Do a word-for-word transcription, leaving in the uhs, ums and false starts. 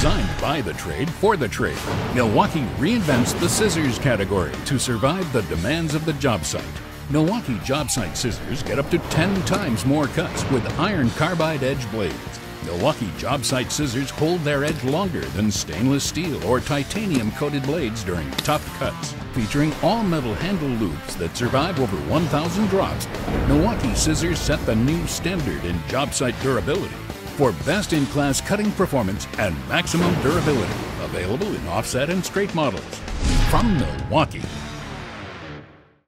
Designed by the trade for the trade, Milwaukee reinvents the scissors category to survive the demands of the job site. Milwaukee job site scissors get up to ten times more cuts with iron carbide edge blades. Milwaukee job site scissors hold their edge longer than stainless steel or titanium coated blades during tough cuts. Featuring all metal handle loops that survive over one thousand drops, Milwaukee scissors set the new standard in job site durability for best-in-class cutting performance and maximum durability. Available in offset and straight models. From Milwaukee.